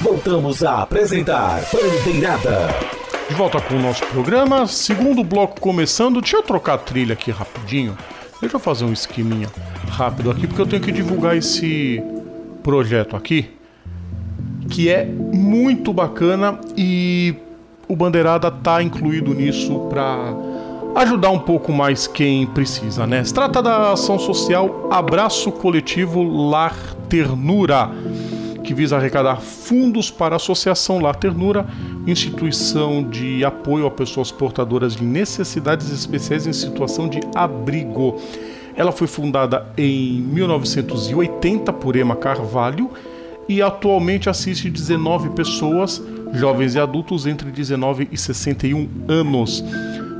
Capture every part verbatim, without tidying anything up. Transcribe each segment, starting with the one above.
Voltamos a apresentar Bandeirada. De volta com o nosso programa, segundo bloco começando. Deixa eu trocar a trilha aqui rapidinho. Deixa eu fazer um esqueminha rápido aqui, porque eu tenho que divulgar esse projeto aqui, que é muito bacana, e o Bandeirada tá incluído nisso para ajudar um pouco mais quem precisa, né? Se trata da ação social Abraço Coletivo Lar Ternura, que visa arrecadar fundos para a Associação Lar Ternura, instituição de apoio a pessoas portadoras de necessidades especiais em situação de abrigo. Ela foi fundada em mil novecentos e oitenta por Ema Carvalho e atualmente assiste dezenove pessoas, jovens e adultos entre dezenove e sessenta e um anos.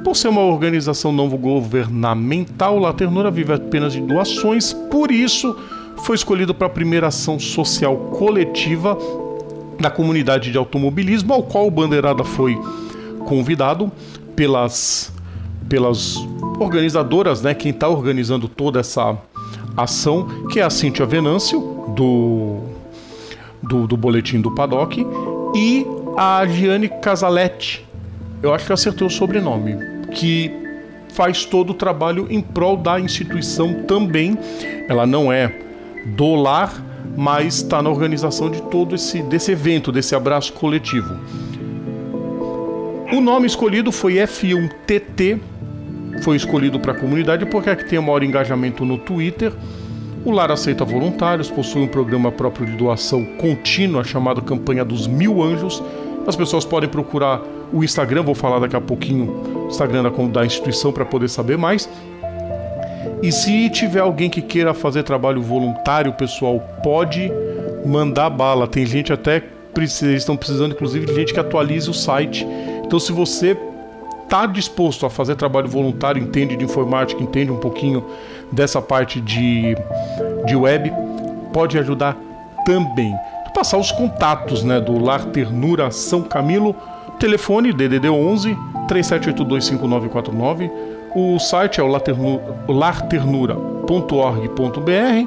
Por ser uma organização não governamental, Lar Ternura vive apenas de doações, por isso foi escolhido para a primeira ação social coletiva da comunidade de automobilismo, ao qual o Bandeirada foi convidado pelas, pelas organizadoras, né, quem está organizando toda essa ação, que é a Cíntia Venâncio, do, do, do Boletim do Paddock, e a Giane Casaletti, eu acho que eu acertei o sobrenome, que faz todo o trabalho em prol da instituição também. Ela não é do lar, mas está na organização de todo esse desse evento, desse abraço coletivo. O nome escolhido foi F um T T, foi escolhido para a comunidade porque é que tem o maior engajamento no Twitter. O lar aceita voluntários, possui um programa próprio de doação contínua chamado Campanha dos Mil Anjos. As pessoas podem procurar o Instagram, vou falar daqui a pouquinho o Instagram da, da instituição para poder saber mais. E se tiver alguém que queira fazer trabalho voluntário, pessoal, pode mandar bala. Tem gente até, eles estão precisando inclusive de gente que atualize o site. Então se você está disposto a fazer trabalho voluntário, entende de informática, entende um pouquinho dessa parte de, de web, pode ajudar também. Passar os contatos, né, do Lar Ternura São Camilo, telefone D D D onze, três sete oito dois, cinco nove quatro nove, o site é o lar ternura ponto org ponto br,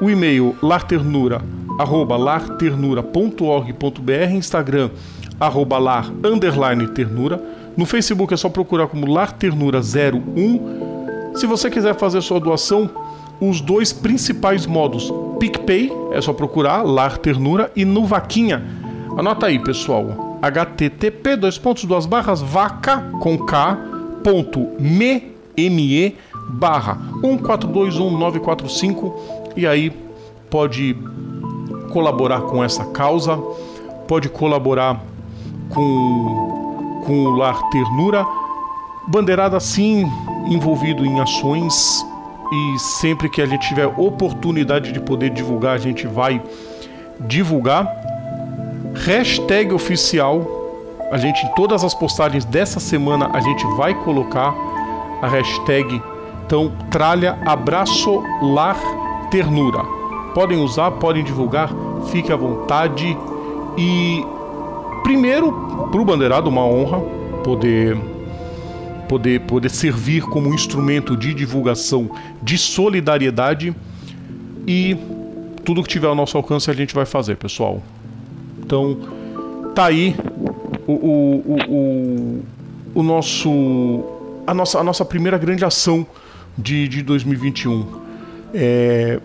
o e-mail larternura, arroba larternura ponto org ponto br, Instagram, arroba lar, underline ternura, no Facebook é só procurar como Lar Ternura zero um, se você quiser fazer sua doação, os dois principais modos, PicPay, é só procurar Lar Ternura, e no Vaquinha, anota aí pessoal, http dois pontos duas barras vaca com k ponto me me barra um quatro dois um nove quatro cinco, e aí pode colaborar com essa causa, pode colaborar com com o Lar Ternura. Bandeirada sim envolvido em ações, e sempre que a gente tiver oportunidade de poder divulgar, a gente vai divulgar. Hashtag oficial, a gente em todas as postagens dessa semana a gente vai colocar a hashtag. Então tralha Abraço Lar Ternura, podem usar, podem divulgar, fique à vontade. E primeiro, pro Bandeirado, uma honra poder Poder, poder servir como instrumento de divulgação, de solidariedade, e tudo que tiver ao nosso alcance a gente vai fazer, pessoal. Então, tá aí o, o, o, o nosso, a, nossa, a nossa primeira grande ação de, de dois mil e vinte e um. É,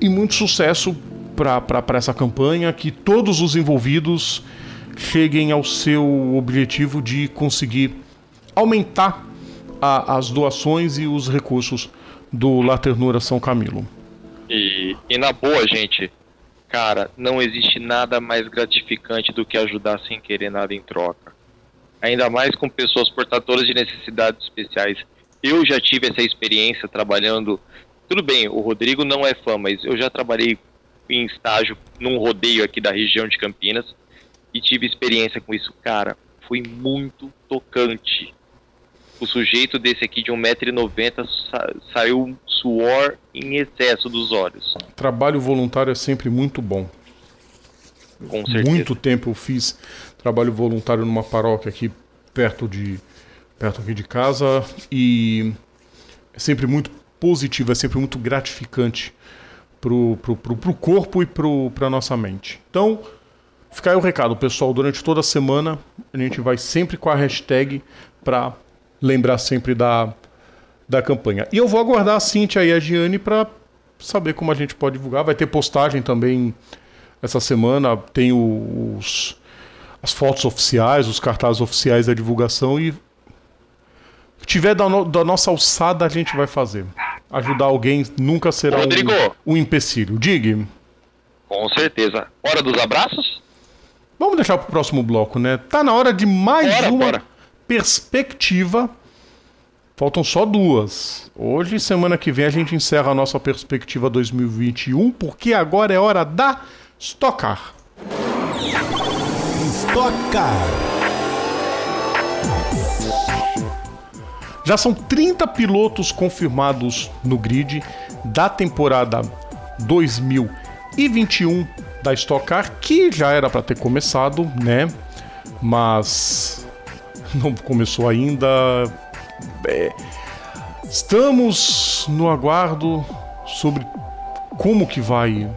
e muito sucesso para essa campanha, que todos os envolvidos cheguem ao seu objetivo de conseguir aumentar a, as doações e os recursos do Lar Ternura São Camilo. E, e na boa, gente, cara, não existe nada mais gratificante do que ajudar sem querer nada em troca. Ainda mais com pessoas portadoras de necessidades especiais. Eu já tive essa experiência trabalhando... Tudo bem, o Rodrigo não é fã, mas eu já trabalhei em estágio num rodeio aqui da região de Campinas e tive experiência com isso, cara. Foi muito tocante. O sujeito desse aqui de um metro e noventa sa saiu suor em excesso dos olhos. Trabalho voluntário é sempre muito bom. Com certeza. Muito tempo eu fiz trabalho voluntário numa paróquia aqui perto de, perto aqui de casa, e é sempre muito positivo, é sempre muito gratificante pro, pro, pro, pro corpo e pro, pra nossa mente. Então, fica aí o recado, pessoal. Durante toda a semana, a gente vai sempre com a hashtag para lembrar sempre da, da campanha. E eu vou aguardar a Cíntia e a Giane para saber como a gente pode divulgar. Vai ter postagem também essa semana. Tem os, as fotos oficiais, os cartazes oficiais da divulgação. E se tiver da, no, da nossa alçada, a gente vai fazer. Ajudar alguém nunca será um, um empecilho. Diga. Com certeza. Hora dos abraços? Vamos deixar para o próximo bloco, né? Tá na hora de mais bora, uma... Bora. Perspectiva, faltam só duas. Hoje, semana que vem, a gente encerra a nossa perspectiva dois mil e vinte e um, porque agora é hora da Stock Car. Stock Car. Já são trinta pilotos confirmados no grid da temporada dois mil e vinte e um da Stock Car, que já era para ter começado, né? Mas... não começou ainda. É. Estamos no aguardo sobre como que vai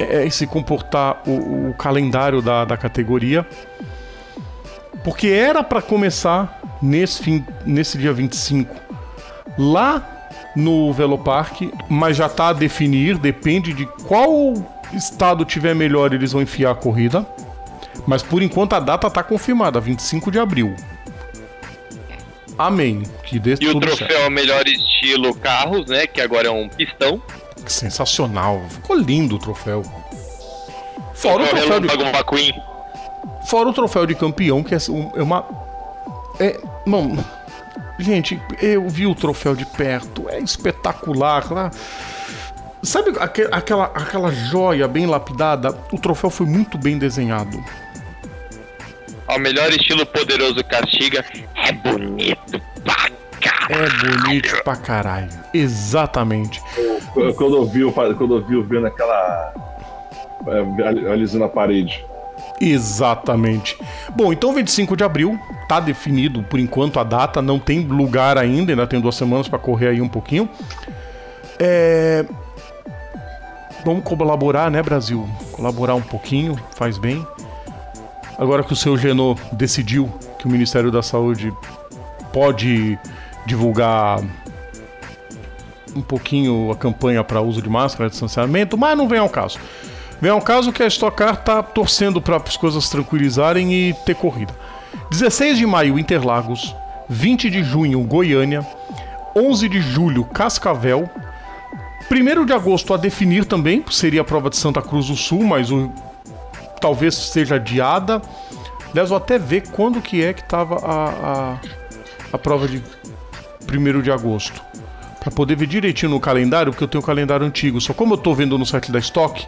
é, se comportar o, o calendário da, da categoria, porque era para começar nesse, fim, nesse dia vinte e cinco lá no Velopark, mas já está a definir, depende de qual estado tiver melhor, eles vão enfiar a corrida. Mas por enquanto a data está confirmada, vinte e cinco de abril. Amém. Que dê tudo certo. E o troféu é o melhor estilo carros, né? Que agora é um pistão. Que sensacional. Ficou lindo o troféu. Fora o troféu de... Fora o troféu de campeão, que é uma... É... Não... Gente, eu vi o troféu de perto. É espetacular, né? Sabe aquela, aquela joia bem lapidada? O troféu foi muito bem desenhado. O melhor estilo poderoso castiga é bonito pra caralho. É bonito pra caralho. Exatamente. Eu, quando eu vi, quando eu vi eu vendo aquela... alisando a parede. Exatamente. Bom, então vinte e cinco de abril. Tá definido por enquanto a data. Não tem lugar ainda. Ainda tem duas semanas pra correr aí um pouquinho. É... Vamos colaborar, né, Brasil? Colaborar um pouquinho, faz bem. Agora que o seu Genô decidiu que o Ministério da Saúde pode divulgar um pouquinho a campanha para uso de máscara, distanciamento, mas não vem ao caso. Vem ao caso que a Stock Car tá torcendo para as coisas tranquilizarem e ter corrida. dezesseis de maio, Interlagos. vinte de junho, Goiânia. onze de julho, Cascavel. primeiro de agosto a definir também, seria a prova de Santa Cruz do Sul, mas o... talvez seja adiada. Aliás, vou até ver quando que é que estava a, a, a prova de primeiro de agosto. Para poder ver direitinho no calendário, porque eu tenho o calendário antigo. Só como eu estou vendo no site da Stock,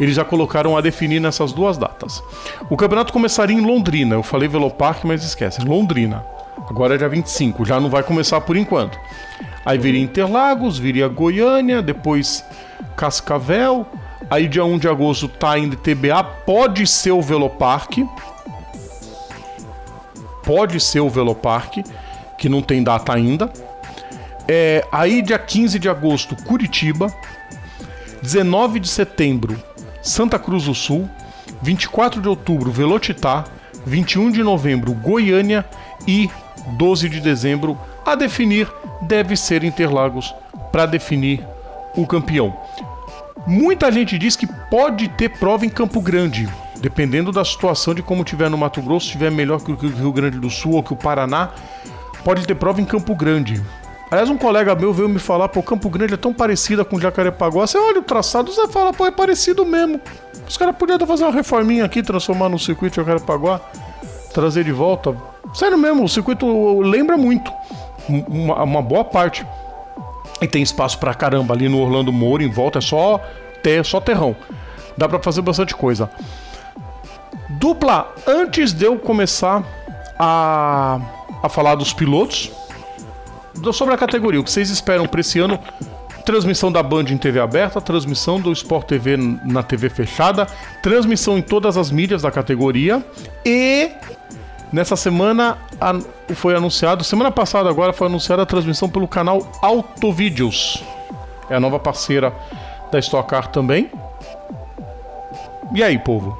eles já colocaram a definir nessas duas datas. O campeonato começaria em Londrina. Eu falei Velopark, mas esquece. Londrina. Agora é dia vinte e cinco, já não vai começar por enquanto. Aí viria Interlagos, viria Goiânia, depois Cascavel. Aí dia um de agosto tá ainda T B A, pode ser o Velopark. Pode ser o Velopark, que não tem data ainda. É, aí dia quinze de agosto, Curitiba. dezenove de setembro, Santa Cruz do Sul. vinte e quatro de outubro, Velotitá. vinte e um de novembro, Goiânia. E doze de dezembro, a definir, deve ser Interlagos para definir o campeão. Muita gente diz que pode ter prova em Campo Grande, dependendo da situação de como tiver no Mato Grosso, se tiver melhor que o Rio Grande do Sul ou que o Paraná, pode ter prova em Campo Grande. Aliás, um colega meu veio me falar, pô, Campo Grande é tão parecida com Jacarepaguá, você olha o traçado, você fala, pô, é parecido mesmo. Os caras podiam fazer uma reforminha aqui, transformar no circuito de Jacarepaguá, trazer de volta. Sério mesmo, o circuito lembra muito. Uma, uma boa parte. E tem espaço pra caramba ali no Orlando Moura, em volta é só, ter, só terrão. Dá pra fazer bastante coisa. Dupla, antes de eu começar a, a falar dos pilotos, sobre a categoria, o que vocês esperam pra esse ano? Transmissão da Band em T V aberta, transmissão do Sport T V na T V fechada, transmissão em todas as mídias da categoria. E... nessa semana foi anunciado, semana passada agora foi anunciada a transmissão pelo canal Autovídeos. É a nova parceira da Stock Car também. E aí, povo?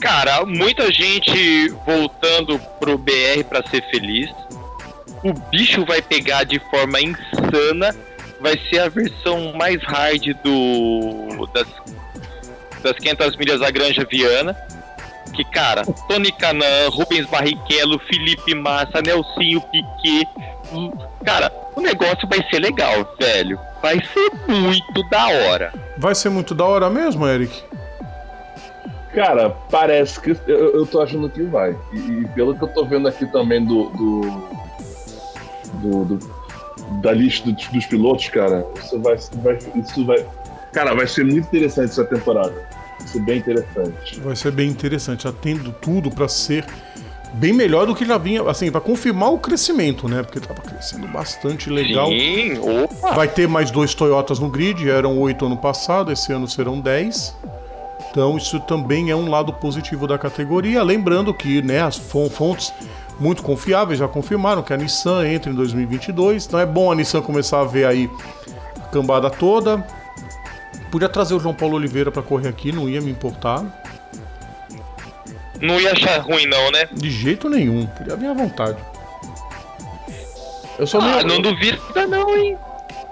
Cara, muita gente voltando pro B R pra ser feliz. O bicho vai pegar de forma insana. Vai ser a versão mais hard do das, das quinhentas milhas da Granja Viana. Que, cara, Tony Canaan, Rubens Barrichello, Felipe Massa, Nelsinho Piquet. Cara, o negócio vai ser legal, velho. Vai ser muito da hora. Vai ser muito da hora mesmo, Eric? Cara, parece que... Eu, eu tô achando que vai. E, e pelo que eu tô vendo aqui também do... do... Do, do, da lista dos, dos pilotos, cara, isso vai, vai, isso vai... Cara, vai ser muito interessante essa temporada. Vai ser bem interessante. Vai ser bem interessante, já tendo tudo pra ser bem melhor do que já vinha, assim, pra confirmar o crescimento, né? Porque tava crescendo bastante, legal. Sim, opa! Vai ter mais dois Toyotas no grid, eram oito ano passado, esse ano serão dez. Então isso também é um lado positivo da categoria. Lembrando que, né, as fontes muito confiáveis já confirmaram que a Nissan entra em dois mil e vinte e dois. Então é bom a Nissan começar a ver aí a cambada toda. Podia trazer o João Paulo Oliveira para correr aqui, não ia me importar. Não ia achar ruim não, né? De jeito nenhum, podia vir à vontade. Eu sou ah, meio... não duvida não, hein?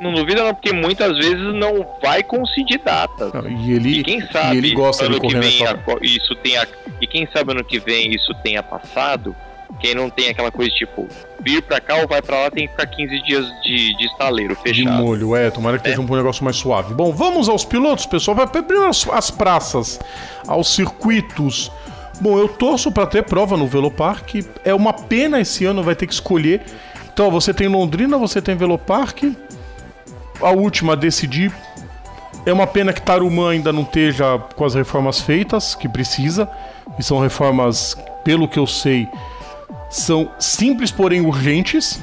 Não duvida não, porque muitas vezes não vai conseguir datas. Não, e, ele, e quem sabe e ele gosta ano de correr que vem a, isso tenha, e quem sabe ano que vem isso tenha passado. Quem não tem aquela coisa tipo vir pra cá ou vai pra lá tem que ficar quinze dias de, de estaleiro fechado. De molho, é, tomara que é. Seja um negócio mais suave. Bom, vamos aos pilotos, pessoal. Vai primeiro as praças, aos circuitos. Bom, eu torço pra ter prova no Velopark. É uma pena esse ano, vai ter que escolher. Então, você tem Londrina, você tem Velopark. A última a decidir. É uma pena que Tarumã ainda não esteja com as reformas feitas, que precisa. E são reformas, pelo que eu sei... São simples, porém urgentes,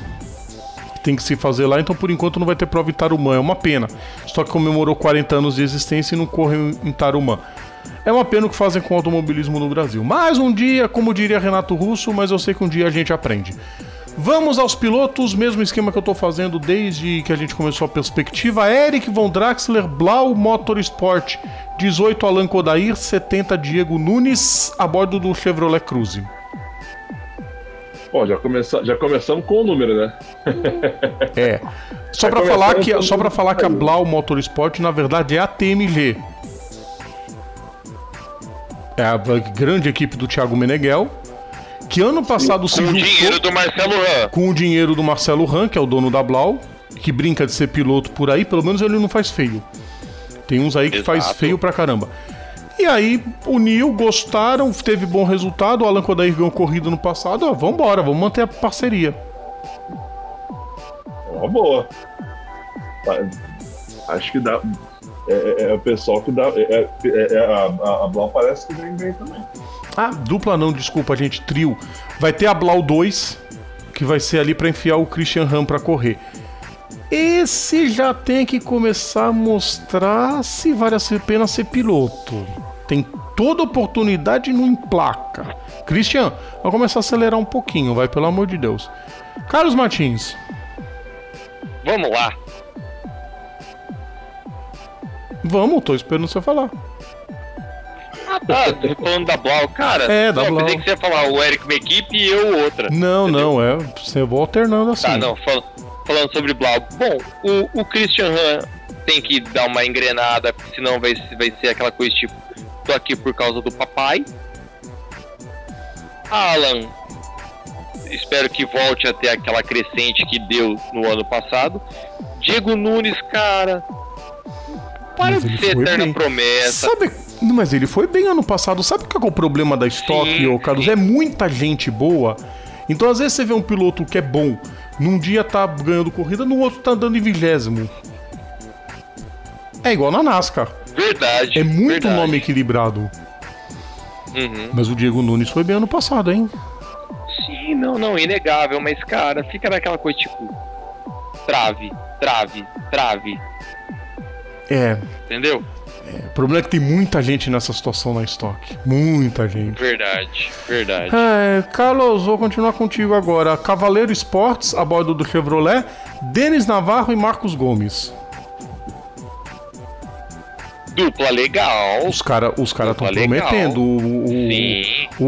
que tem que se fazer lá. Então, por enquanto, não vai ter prova em Tarumã. É uma pena. Só que comemorou quarenta anos de existência e não correu em Tarumã. É uma pena o que fazem com o automobilismo no Brasil. Mas um dia, como diria Renato Russo, mas eu sei que um dia a gente aprende. Vamos aos pilotos. Mesmo esquema que eu tô fazendo desde que a gente começou a perspectiva. Eric Von Draxler, Blau Motorsport, dezoito Allan Codair, setenta Diego Nunes, a bordo do Chevrolet Cruze. Ó, já, começa, já começamos com o número, né? É. Só para falar, que, só pra falar que a Blau Motorsport, na verdade, é a T M G. É a grande equipe do Thiago Meneghel, que ano passado se juntou... Com o dinheiro do Marcelo Ran. Com o dinheiro do Marcelo Ran, que é o dono da Blau, que brinca de ser piloto por aí, pelo menos ele não faz feio. Tem uns aí que Exato. Faz feio pra caramba. E aí, uniu, gostaram, teve bom resultado. O Allan Codair ganhou corrida no passado. Ó, vambora, vamos manter a parceria. É uma boa. Acho que dá. É, é o pessoal que dá. É, é, é, a, a Blau parece que vem bem também. Ah, dupla não, desculpa, gente. Trio. Vai ter a Blau dois, que vai ser ali pra enfiar o Christian Ram pra correr. Esse já tem que começar a mostrar se vale a pena ser piloto. Tem toda oportunidade e não emplaca. Christian, vai começar a acelerar um pouquinho, vai, pelo amor de Deus. Carlos Martins. Vamos lá. Vamos, tô esperando você falar. Ah, tá, tô falando da Blau, cara. É, da Blau. Eu pensei que você ia falar o Eric uma equipe e eu outra. Não, não, é. Você vai alternando assim. Tá, não, fala... Falando sobre Blau, bom, o, o Christian Han tem que dar uma engrenada, senão vai, vai ser aquela coisa tipo, tô aqui por causa do papai. Allan, espero que volte até aquela crescente que deu no ano passado. Diego Nunes, cara, para de ser eterna bem. Promessa. Sabe, mas ele foi bem ano passado. Sabe qual é o problema da Stock, ô Carlos? Sim. É muita gente boa. Então, às vezes, você vê um piloto que é bom, num dia tá ganhando corrida, no outro tá andando em vigésimo. É igual na NASCAR. Verdade. É muito verdade. Nome equilibrado. Uhum. Mas o Diego Nunes foi bem ano passado, hein? Sim, não, não, inegável. Mas, cara, fica naquela coisa tipo... Trave, trave, trave. É. Entendeu? O problema é que tem muita gente nessa situação na Stock. Muita gente. Verdade, verdade. É, Carlos, vou continuar contigo agora. Cavaleiro Esportes, a bordo do Chevrolet, Denis Navarro e Marcos Gomes. Dupla legal. Os caras os cara estão prometendo. O, o, Sim. O,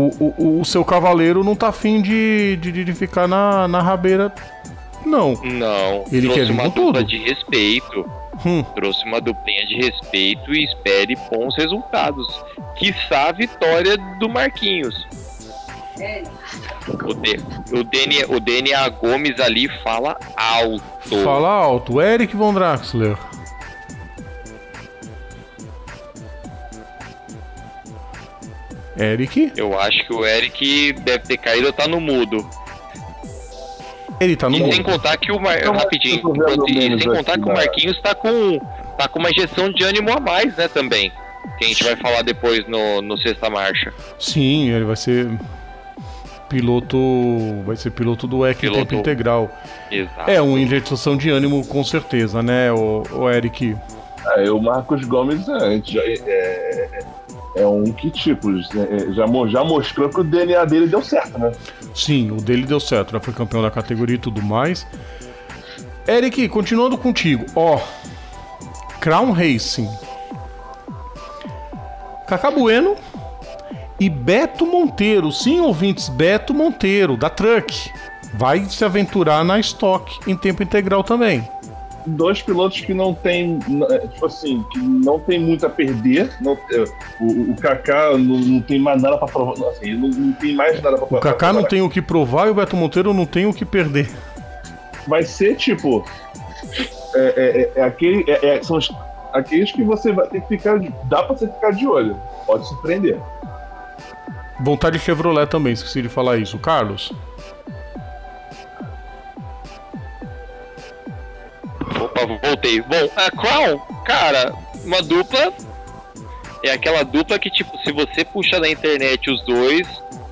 o, o seu cavaleiro não tá afim de, de, de ficar na, na rabeira, não. Não. Ele quer vir com tudo. De respeito. Hum. Trouxe uma duplinha de respeito e espere bons resultados. Quiçá a vitória do Marquinhos. O, D, o, D N A, o D N A Gomes ali fala alto. Fala alto. Eric Von Draxler. Eric? Eu acho que o Eric deve ter caído ou tá no mudo. Ele tá no e mudo. Sem contar que o Mar... Rapidinho. E sem contar que o Marquinhos tá com, tá com uma injeção de ânimo a mais, né, também. Que a gente vai falar depois no, no Sexta Marcha. Sim, ele vai ser piloto. Vai ser piloto do E C tempo integral. Exato. É uma injeção de ânimo, com certeza, né, o, o Eric? É, o Marcos Gomes antes. É, é... É um que tipo, já, já mostrou que o D N A dele deu certo, né? Sim, o dele deu certo, já foi campeão da categoria e tudo mais. Eric, continuando contigo, ó, Crown Racing, Cacá Bueno e Beto Monteiro, sim, ouvintes, Beto Monteiro, da Truck, vai se aventurar na Stock em tempo integral também. Dois pilotos que não tem, tipo assim, que não tem muito a perder. Não, o, o Cacá não, não tem mais nada pra provar. Não, assim, não, não tem mais nada pra provar. O Cacá não tem o que provar e o Beto Monteiro não tem o que perder. Vai ser tipo. É, é, é, é aquele, é, é, são os, aqueles que você vai ter que ficar. Dá pra você ficar de olho. Pode surpreender. Vontade de Chevrolet também, esqueci de falar isso. Carlos? Opa, voltei. Bom, a Crown, cara, uma dupla é aquela dupla que, tipo, se você puxar na internet os dois,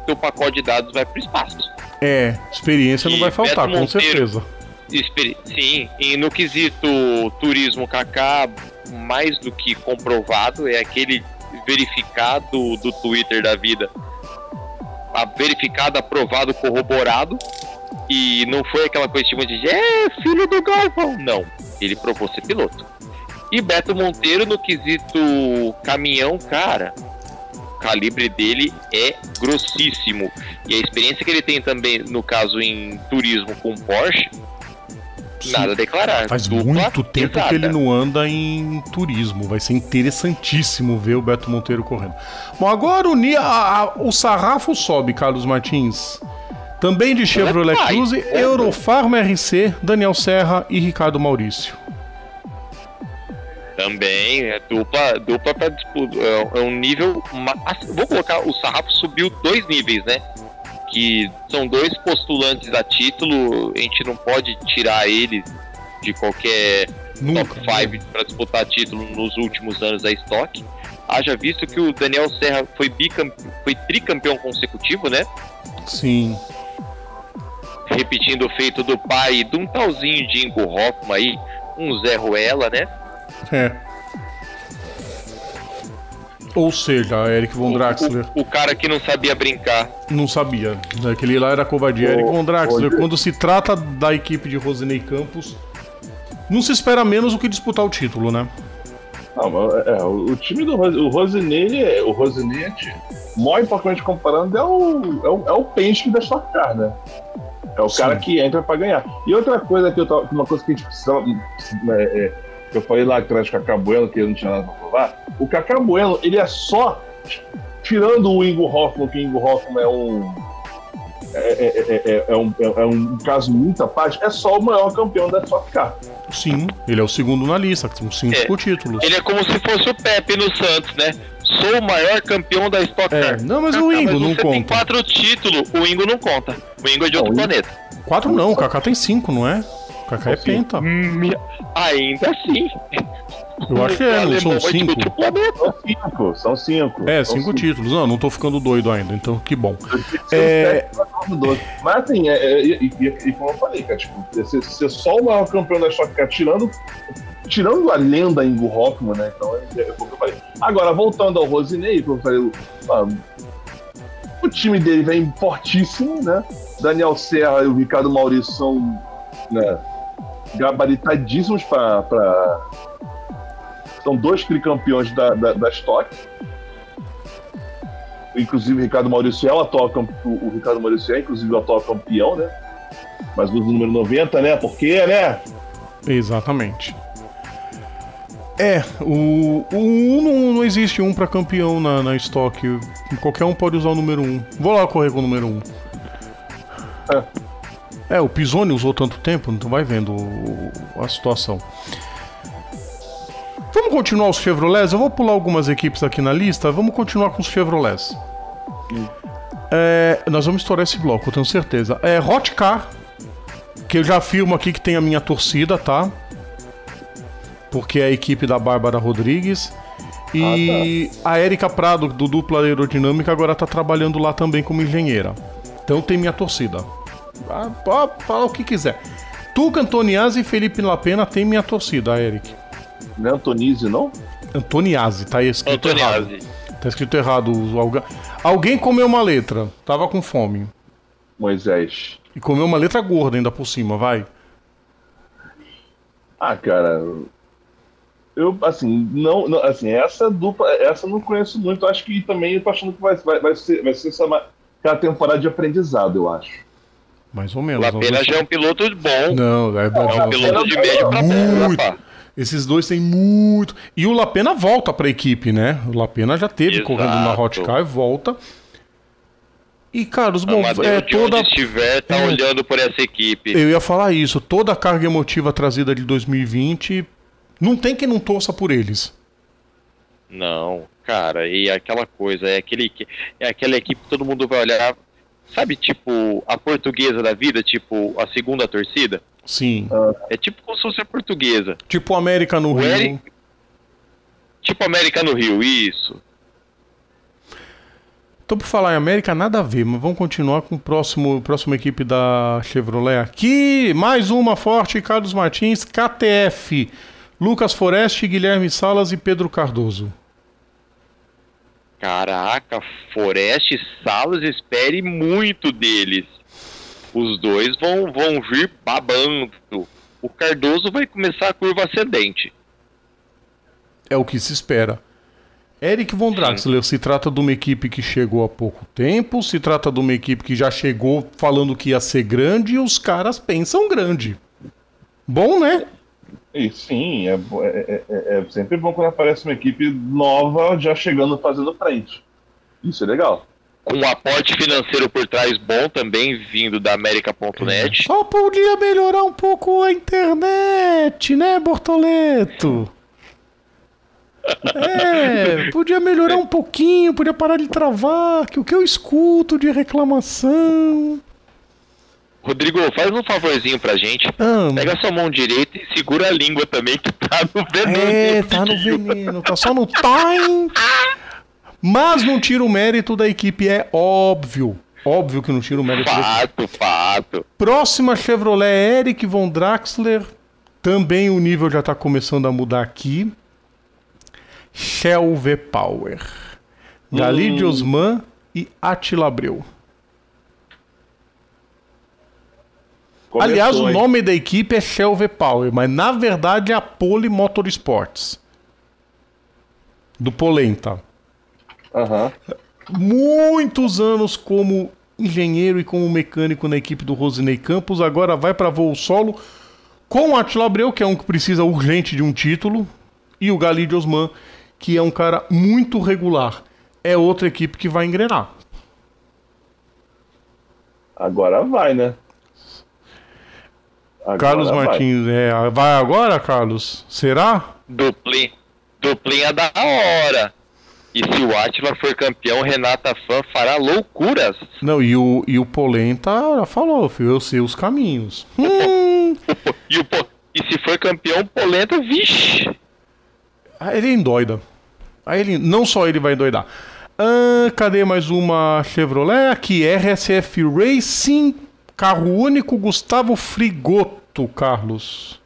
seu pacote de dados vai pro espaço. É, experiência e não vai faltar, Beto com Monteiro, certeza. Experi- sim, e no quesito turismo Cacá, mais do que comprovado, é aquele verificado do Twitter da vida. A verificado, aprovado, corroborado. E não foi aquela coisa de é filho do Galvão, não. Ele provou ser piloto. E Beto Monteiro no quesito caminhão, cara, o calibre dele é grossíssimo. E a experiência que ele tem também, no caso em turismo com Porsche, sim, nada a declarar. Faz dupla muito tempo pesada. Que ele não anda em turismo. Vai ser interessantíssimo ver o Beto Monteiro correndo. Bom, agora o, Nia, a, a, o sarrafo sobe, Carlos Martins. Também de Chevrolet Cruze, Eurofarm R C, Daniel Serra e Ricardo Maurício. Também, é dupla, dupla para disputa. É um nível. Vou colocar, o sarrafo subiu dois níveis, né? Que são dois postulantes a título, a gente não pode tirar eles de qualquer Nunca. top cinco para disputar título nos últimos anos da Stock. Haja visto que o Daniel Serra foi, bicampe... foi tricampeão consecutivo, né? Sim. Repetindo o feito do pai de um talzinho de Ingo Hoffmann aí, um Zé Ruela, né? É. Ou seja, Eric Von Draxler. O, o, o cara que não sabia brincar. Não sabia. Aquele lá era covardia. O, Eric Von Draxler, o... quando se trata da equipe de Rosinei Campos, não se espera menos do que disputar o título, né? Não, mas, é, o time do Rosinei, o Rosinei, o Rosinei, mó importante comparando, é o, é o, é o Penske da Stock Car, né? É o Sim. cara que entra pra ganhar. E outra coisa que eu tava, uma coisa que a gente precisava, é, é, eu falei lá atrás com o Cacá Bueno, que ele não tinha nada pra provar, o Cacá Bueno, ele é só, tirando o Ingo Hoffmann, que o Ingo Hoffmann é um é, é, é, é um, é, é um caso muito à parte, é só o maior campeão da Stock Car. Sim, ele é o segundo na lista, com cinco é, títulos. Ele é como se fosse o Pepe no Santos, né? Sou o maior campeão da Stock Car. É, não, mas Cacá, o Ingo mas não conta. Tem quatro títulos, o Ingo não conta. O Ingo é de outro não, planeta. Quatro não, o Cacá tem cinco, não é? O Cacá é penta. Hum, ainda assim. Eu acho que é, não, são cinco. São cinco, são cinco. É, são cinco, cinco títulos. Não, não tô ficando doido ainda, então que bom. É... Mas assim, é, é, e, e, e como eu falei, cara, tipo, ser só o maior campeão da Stock Car, tirando, tirando a lenda Ingo Hoffmann, né? Então é, é como eu falei. Agora, voltando ao Rosinei, como eu falei, o time dele vem fortíssimo, né? Daniel Serra e o Ricardo Maurício são, né, gabaritadíssimos para... Pra... São dois tricampeões da, da, da Stock. Inclusive o Ricardo Maurício é o atual campeão, o Ricardo Maurício é, inclusive, o atual campeão, né? Mas usa o número noventa, né? Porque, né? Exatamente. É, o, o um não, não existe um pra campeão na, na Stock. Qualquer um pode usar o número um. Vou lá correr com o número um. É, é o Pisoni usou tanto tempo, então vai vendo o, a situação. Vamos continuar os Chevrolets? Eu vou pular algumas equipes aqui na lista. Vamos continuar com os Chevrolets. Hum. É, nós vamos estourar esse bloco, eu tenho certeza. É, Hot Car, que eu já afirmo aqui que tem a minha torcida, tá? Porque é a equipe da Bárbara Rodrigues. E ah, tá. a Érica Prado, do Dupla Aerodinâmica, agora tá trabalhando lá também como engenheira. Então tem minha torcida. Ah, ah, fala o que quiser. Tu Antoniazzi e Felipe Lapena tem minha torcida, Eric. Não é Antonizzi, não? Antoniazzi, tá escrito Antoniazzi. errado. Tá escrito errado. Alguém comeu uma letra, tava com fome. Moisés. E comeu uma letra gorda ainda por cima, vai. Ah, cara... Eu, assim, não, não, assim, essa dupla, essa eu não conheço muito. Acho que também eu tô achando que vai, vai, vai ser, vai ser essa, aquela temporada de aprendizado, eu acho. Mais ou menos. Lapena já é um piloto bom. Não, é, é, é um piloto de médio pra muito. Esses dois têm muito. E o Lapena volta pra equipe, né? O Lapena já teve Exato. correndo na Hot Car e volta. E, Carlos, bom, Amadeu, é toda... onde estiver, tá é... olhando por essa equipe. Eu ia falar isso. Toda a carga emotiva trazida de dois mil e vinte, não tem quem não torça por eles. Não, cara. E aquela coisa, é, aquele, é aquela equipe que todo mundo vai olhar... Sabe, tipo, a portuguesa da vida, tipo, a segunda torcida? Sim. É tipo como se fosse a portuguesa. Tipo América no o Rio. Eric... Tipo América no Rio, isso. Então, por falar em América, nada a ver, mas vamos continuar com o próximo, próxima equipe da Chevrolet aqui. Mais uma forte, Carlos Martins, K T F. Lucas Forest, Guilherme Salas e Pedro Cardoso. Caraca, Forest, Salas, espere muito deles. Os dois vão, vão vir babando. O Cardoso vai começar a curva ascendente. É o que se espera. Eric Von Draxler, Sim. se trata de uma equipe que chegou há pouco tempo, se trata de uma equipe que já chegou falando que ia ser grande e os caras pensam grande. Bom, né? Sim, é, é, é, é sempre bom quando aparece uma equipe nova já chegando fazendo frente. Isso é legal. Com um aporte financeiro por trás bom também, vindo da América ponto net. É. Só podia melhorar um pouco a internet, né, Bortoleto? É, podia melhorar um pouquinho, podia parar de travar, que o que eu escuto de reclamação... Rodrigo, faz um favorzinho pra gente. Ah, Pega sua mão direita e segura a língua também, que tá no veneno. É, tá no veneno, tá só no time. Mas não tira o mérito da equipe, é óbvio. Óbvio que não tira o mérito fato, da equipe. Fato, fato. Próxima Chevrolet, Eric Von Draxler. Também o nível já tá começando a mudar aqui. Shelby Power. Hum. Galide Osman e Átila Abreu. Começou, Aliás, hein? O nome da equipe é Shelby Power, mas na verdade é a Poli Motorsports. Do Polenta. Uhum. Muitos anos como engenheiro e como mecânico na equipe do Rosinei Campos, agora vai para voo solo com o Átila Abreu, que é um que precisa urgente de um título, e o Galide Osman, que é um cara muito regular. É outra equipe que vai engrenar. Agora vai, né? Agora Carlos vai. Martins, é, vai agora, Carlos? Será? Duplinha, duplinha da hora. E se o Átila for campeão, Renata Fã fará loucuras. Não, e o, e o Polenta falou, filho, eu sei os caminhos. Hum. e, o, e se for campeão, Polenta, vixe. Aí ele endoida. Aí ele, não só ele vai endoidar. Ah, cadê mais uma Chevrolet? Aqui, R S F Racing. Carro único, Gustavo Frigoto, Carlos.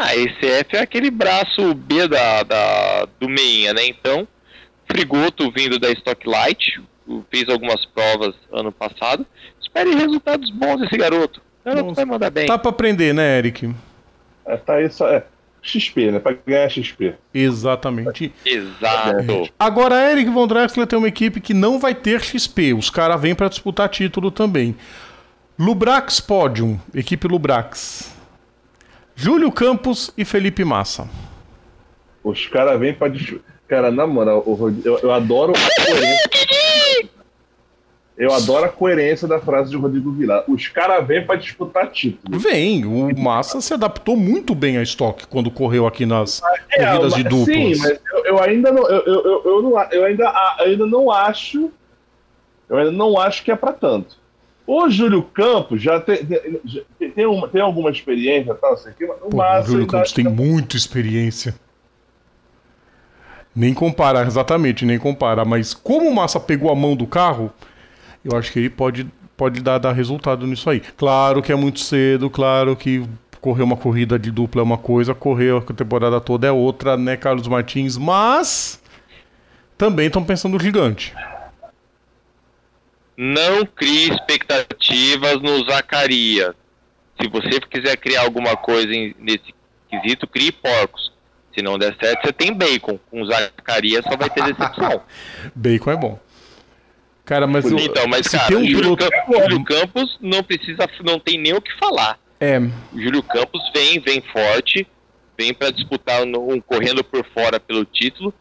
A E C F é aquele braço B da, da, do Meinha, né? Então, Frigoto vindo da Stock Light, fez algumas provas ano passado. Espere resultados bons desse garoto. O garoto vai mandar bem. Tá pra aprender, né, Eric? É, tá aí só... É. X P, né? Pra ganhar X P. Exatamente. Exato. Agora, a Eric Von Draxler tem uma equipe que não vai ter X P. Os caras vêm pra disputar título também. Lubrax Podium, equipe Lubrax. Júlio Campos e Felipe Massa. Os caras vêm pra... Cara, na moral, eu, eu adoro a coerência. Eu adoro a coerência da frase de Rodrigo Vilar. Os caras vêm pra disputar título. Vem, o Massa se adaptou muito bem à Stock quando correu aqui nas é, corridas de duplas. Sim, mas eu, eu ainda não. Eu, eu, eu, eu, não, eu ainda, ainda não acho. Eu ainda não acho que é pra tanto. O Júlio Campos já tem, tem, tem, uma, tem alguma experiência, tal, sei que, mas o Pô, Massa. O Júlio Campos tem muita experiência. Nem compara, exatamente, nem compara. Mas como o Massa pegou a mão do carro, eu acho que ele pode, pode dar, dar resultado nisso aí. Claro que é muito cedo, claro que correr uma corrida de dupla é uma coisa, correr a temporada toda é outra, né, Carlos Martins? Mas também estão pensando no gigante. Não crie expectativas no Zacarias. Se você quiser criar alguma coisa nesse quesito, crie porcos. Se não der certo, você tem bacon. Com Zacarias só vai ter decepção. Bacon é bom. Cara, mas eu, então, mas se cara, tem um Júlio, piloto... Campos, Júlio Campos não precisa, não tem nem o que falar. É. O Júlio Campos vem, vem forte, vem para disputar um, um correndo por fora pelo título.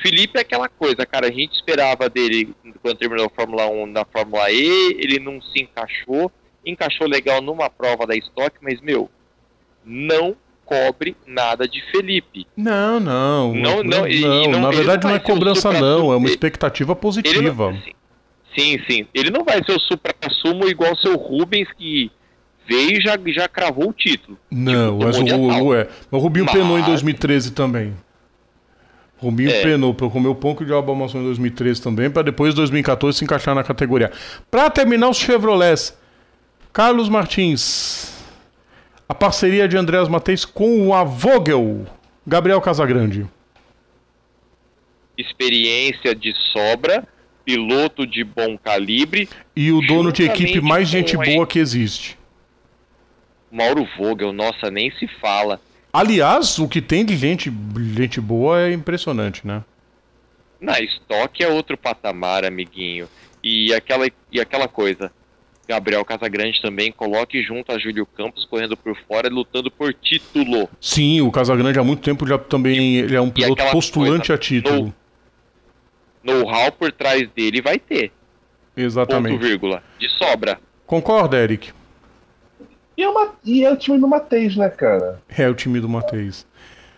Felipe é aquela coisa, cara, a gente esperava dele quando terminou a Fórmula um na Fórmula E, ele não se encaixou, encaixou legal numa prova da Stock, mas, meu, não cobre nada de Felipe. Não, não. Não, não, não, e, não, e não na verdade não é cobrança não, é uma expectativa positiva. Não, sim, sim, sim. Ele não vai ser o supra-sumo igual o seu Rubens que... veio e já, já cravou o título. Não, tipo, mas o, o, é. o Rubinho mas... penou em dois mil e treze também. Rubinho é. penou para comer o pão que o diabo amassou em dois mil e treze também, para depois em dois mil e quatorze se encaixar na categoria. Para terminar os Chevrolets, Carlos Martins, a parceria de Andréas Mateis com a Vogel, Gabriel Casagrande. Experiência de sobra, piloto de bom calibre. E o dono de equipe mais gente boa que existe. Mauro Vogel, nossa, nem se fala. Aliás, o que tem de gente, gente boa é impressionante, né? Na Stock é outro patamar, amiguinho. E aquela, e aquela coisa, Gabriel Casagrande também, coloque junto a Júlio Campos, correndo por fora e lutando por título. Sim, o Casagrande há muito tempo já também e, ele é um piloto postulante coisa, a título. Know-how por trás dele vai ter. Exatamente. Ponto, vírgula, de sobra. Concorda, Eric? E é, uma, e é o time do Mateis, né, cara? É o time do Mateis.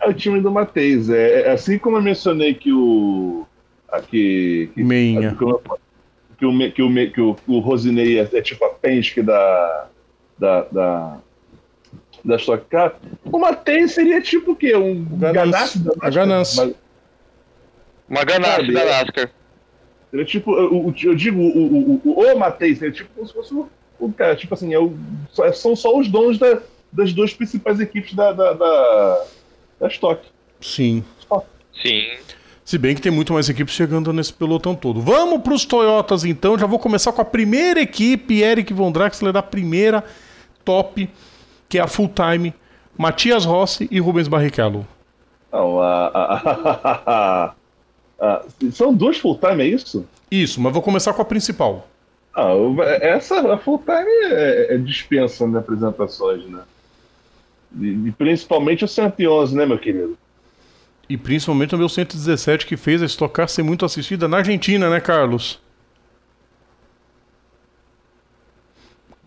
É o time do Mateis. É, é assim como eu mencionei que o... Aqui, que, Meinha. Que, que, o, que, o, que o, o Rosinei é, é tipo a Penske da... Da... Da, da Stock Car. O Mateis seria tipo o quê? Um ganassi da NASCAR? Ganassi. Uma ganassi da NASCAR. Seria tipo... Eu, eu digo, o, o, o, o Mateis seria tipo como se fosse... O cara, tipo assim, é o, são só os donos da, das duas principais equipes da, da, da, da Stock. Sim. Oh. Sim. Se bem que tem muito mais equipes chegando nesse pelotão todo. Vamos para os Toyotas, então. Já vou começar com a primeira equipe, Eric Von Draxler, da primeira top, que é a Full Time, Matias Rossi e Rubens Barrichello. Não, a, a, a, a, são duas Full Time, é isso? Isso, mas vou começar com a principal. Ah, essa a Full Time é, é dispensa de apresentações, né? E, e principalmente o cento e onze, né, meu querido? E principalmente o meu cento e dezessete, que fez a Stock Car ser muito assistida na Argentina, né, Carlos?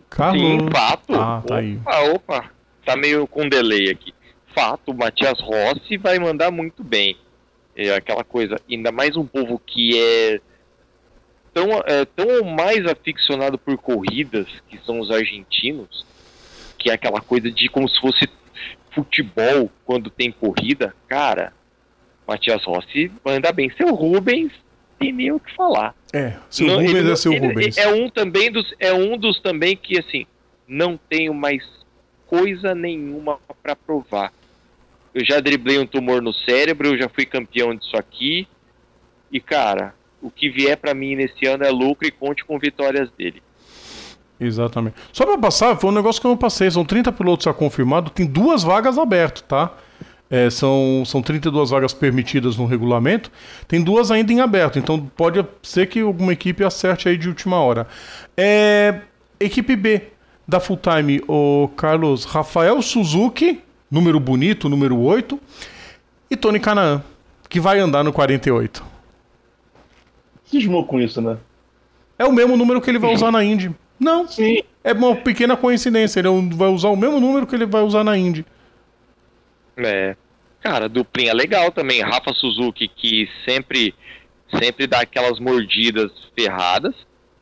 Carlos? Sim, fato. Ah, tá aí. Opa, opa. Tá meio com delay aqui. Fato, o Matias Rossi vai mandar muito bem. É aquela coisa, ainda mais um povo que é... Tão, é, tão mais aficionado por corridas, que são os argentinos, que é aquela coisa de como se fosse futebol quando tem corrida, cara, Matias Rossi manda bem. Seu Rubens, tem nem o que falar. É, seu não, Rubens ele, é seu ele, Rubens. É um, também dos, é um dos também que, assim, não tenho mais coisa nenhuma pra provar. eu já driblei um tumor no cérebro, eu já fui campeão disso aqui. E, cara, o que vier pra mim nesse ano é lucro e conte com vitórias dele. Exatamente. Só pra passar, foi um negócio que eu não passei. São trinta pilotos já confirmados, tem duas vagas abertas, tá? É, são, são trinta e duas vagas permitidas no regulamento, tem duas ainda em aberto, então pode ser que alguma equipe acerte aí de última hora. É, equipe B da Full Time, o Carlos Rafael Suzuki, número bonito, número oito, e Tony Canaan, que vai andar no quarenta e oito. Cismou com isso, né? É o mesmo número que ele vai usar na Indy. Não, sim, é uma pequena coincidência, ele vai usar o mesmo número que ele vai usar na Indy. É, cara, duplinha legal também. Rafa Suzuki, que sempre sempre dá aquelas mordidas ferradas,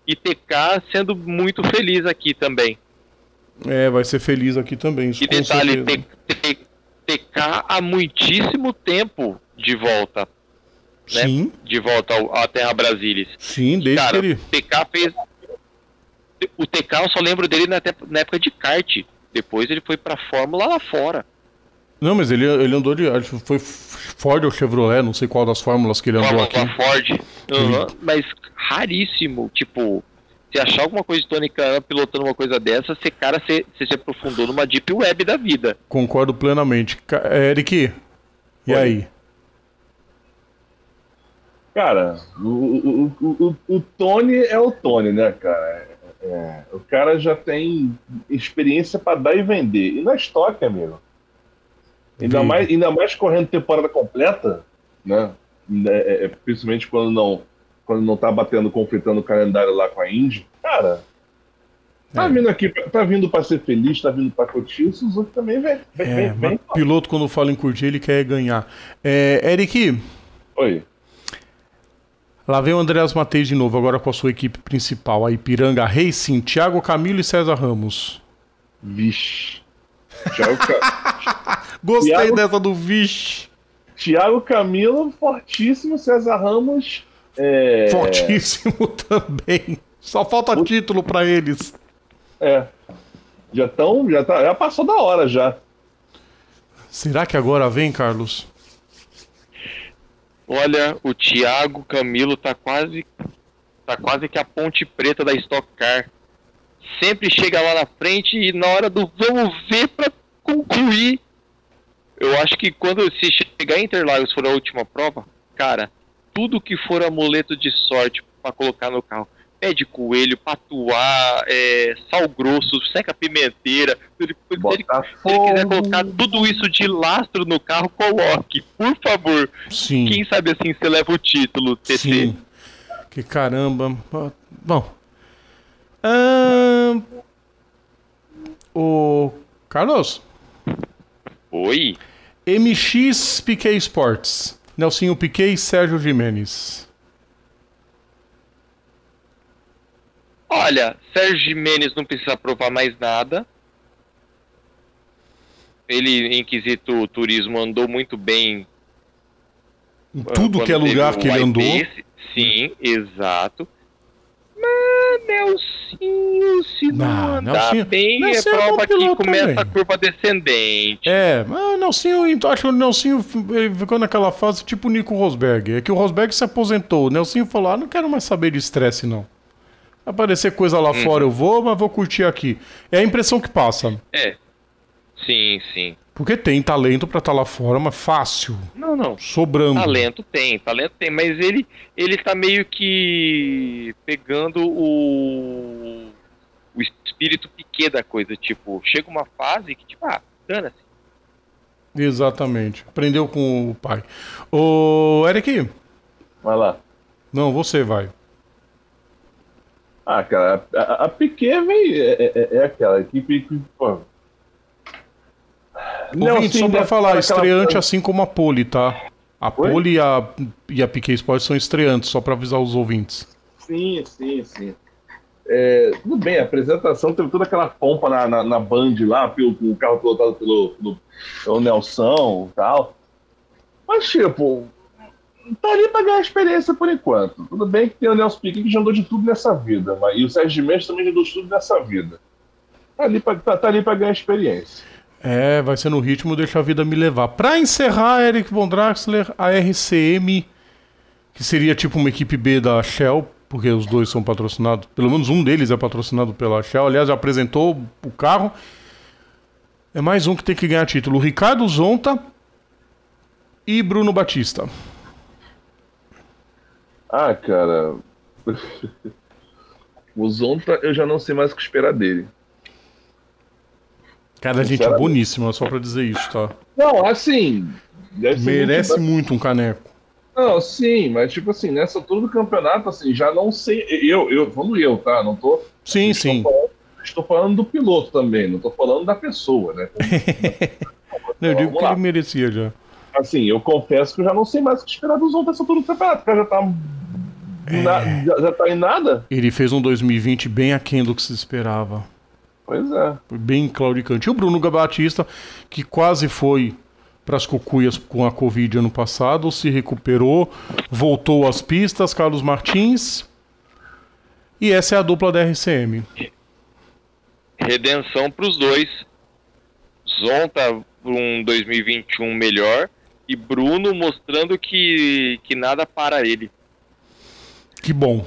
e T K sendo muito feliz aqui também. É, vai ser feliz aqui também. E detalhe, T K há muitíssimo tempo de volta, né? Sim. De volta ao, à Terra Brasilis. Sim, desde cara, que ele... T K fez... O T K eu só lembro dele na, te... na época de kart. Depois ele foi pra Fórmula lá fora. Não, mas ele, ele andou de... Foi Ford ou Chevrolet, não sei qual das fórmulas que ele andou aqui. Ford, uhum. Ele... Mas raríssimo, tipo, se achar alguma coisa de Tony Canaan pilotando uma coisa dessa, esse cara se, se aprofundou numa deep web da vida. Concordo plenamente. Eric, e Oi. aí? Cara, o, o, o, o Tony é o Tony, né, cara? É, o cara já tem experiência pra dar e vender. E na Stock, amigo. Ainda mais, ainda mais correndo temporada completa, né? É, é, principalmente quando não, quando não tá batendo, conflitando o calendário lá com a Indy. Cara, tá é. vindo aqui, tá vindo pra ser feliz, tá vindo pra curtir, o Suzuki também vem. vem, é, vem, vem piloto, quando fala em curtir, ele quer ganhar. É, Eric. Oi. Lá vem o Andreas Matei de novo, agora com a sua equipe principal, a Ipiranga Racing, Thiago Camilo e César Ramos. Vixe. Thiago Ca... Gostei Thiago... dessa do vixe. Thiago Camilo, fortíssimo. César Ramos é... fortíssimo também. Só falta o... título pra eles. É. Já tão, já, tá... já passou da hora já. Será que agora vem, Carlos? Olha, o Thiago Camilo tá quase, tá quase que a ponte preta da Stock Car. Sempre chega lá na frente e na hora do vamos ver pra concluir. Eu acho que quando se chegar em Interlagos, for a última prova, cara, tudo que for amuleto de sorte pra colocar no carro, pé de coelho, patuá, é, sal grosso, seca pimenteira, se ele, ele, se ele quiser colocar tudo isso de lastro no carro, coloque, por favor. Sim. Quem sabe assim você leva o título, T T. Sim. Que caramba. Bom. Ah, o Carlos. Oi. M X Piquet Sports, Nelsinho Piquet e Sérgio Jimenez. Olha, Sérgio Jimenez não precisa provar mais nada. Ele em quesito turismo andou muito bem em tudo que é lugar que ele andou. Sim, exato. Mas Nelsinho, se não, não andar Nelsinho, bem, Nelsinho é prova é que começa também. A curva descendente. É, mas o Nelsinho, acho que o Nelsinho ficou naquela fase tipo o Nico Rosberg. É que o Rosberg se aposentou. O Nelsinho falou, ah, não quero mais saber de estresse, não. Aparecer coisa lá hum. fora eu vou, mas vou curtir aqui. É a impressão que passa. É, sim, sim. Porque tem talento pra estar lá fora, mas fácil. Não, não. Sobrando. Talento tem, talento tem, mas ele, ele tá meio que pegando o, o espírito Piquet da coisa. Tipo, chega uma fase que, tipo, ah, dana-se. Exatamente. Aprendeu com o pai. Ô, Eric. Vai lá. Não, você vai. Ah, cara, a, a Piquet, velho, é, é, é aquela equipe que, pô... Ouvinte, só pra falar, estreante aquela... assim como a Poli, tá? A Oi? Poli e a, e a Piquet Sports são estreantes, só pra avisar os ouvintes. Sim, sim, sim. É, tudo bem, a apresentação teve toda aquela pompa na, na, na Band lá, pelo, com o carro pilotado pelo, pelo, pelo Nelson e tal. Mas, tipo, tá ali pra ganhar experiência por enquanto. Tudo bem que tem o Nelson Piquet que já andou de tudo nessa vida, mas, e o Sérgio Mendes também já andou de tudo nessa vida. Tá ali pra, tá, tá ali pra ganhar experiência. É, vai ser no ritmo Deixa a Vida Me Levar. Pra encerrar, Eric Von Draxler, a R C M, que seria tipo uma equipe B da Shell, porque os dois são patrocinados, pelo menos um deles é patrocinado pela Shell, aliás, já apresentou o carro. É mais um que tem que ganhar título. Ricardo Zonta e Bruno Batista. Ah, cara... O Zonta, eu já não sei mais o que esperar dele. Cara, a gente é boníssima, só pra dizer isso, tá? Não, assim... Merece muito, muito um caneco. Não, sim, mas tipo assim, nessa altura do campeonato, assim, já não sei... Eu, eu falando eu, tá? Não tô... Sim, sim. Tô falando, estou falando do piloto também, não tô falando da pessoa, né? Não, eu digo que ele merecia já. Assim, eu confesso que eu já não sei mais o que esperar dos outros nessa altura do campeonato, porque já tá... Na, é. já, já tá em nada? Ele fez um dois mil e vinte bem aquém do que se esperava. Pois é. Bem claudicante. E o Bruno Batista, que quase foi pras cucuias com a Covid ano passado, se recuperou, voltou às pistas, Carlos Martins. E essa é a dupla da R C M. Redenção pros dois. Zonta um dois mil e vinte e um melhor e Bruno mostrando que, que nada para ele. Que bom.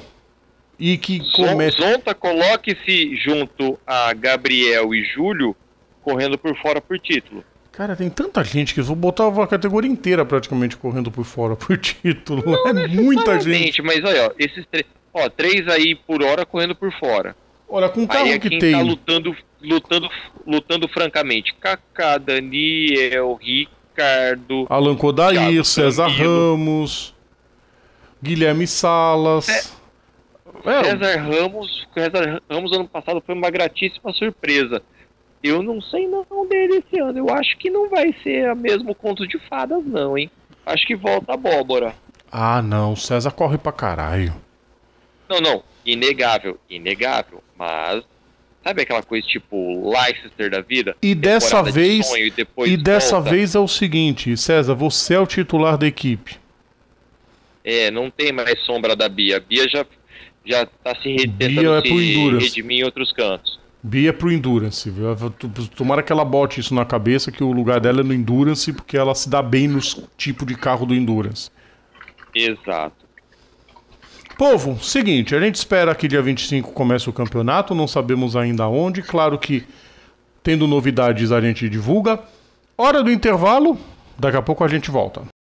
E que começa... Zonta coloque-se junto a Gabriel e Júlio correndo por fora por título. Cara, tem tanta gente que eu vou botar uma categoria inteira praticamente correndo por fora por título. Não, é muita gente. Mas olha, ó, esses três, ó, três aí por hora correndo por fora. Olha, com o carro aí é que quem tem. Tá lutando, lutando, lutando francamente. Cacá, Daniel, Ricardo, Allan Codair, César Ramos, Guilherme Salas. É. César Ramos, César Ramos ano passado foi uma gratíssima surpresa. Eu não sei não dele esse ano. Eu acho que não vai ser o mesmo conto de fadas não, hein? Acho que volta a abóbora. Ah não, César corre pra caralho. Não, não, inegável, inegável. Mas, sabe aquela coisa tipo Leicester da vida? E dessa vez, de sonho, e depois e dessa vez é o seguinte, César, você é o titular da equipe. É, não tem mais sombra da Bia. A Bia já, já tá se tentando se redimir em outros cantos. Bia é pro Endurance. Tomara que ela bote isso na cabeça, que o lugar dela é no Endurance, porque ela se dá bem no tipo de carro do Endurance. Exato. Povo, seguinte, a gente espera que dia vinte e cinco comece o campeonato, não sabemos ainda onde. Claro que, tendo novidades, a gente divulga. Hora do intervalo, daqui a pouco a gente volta.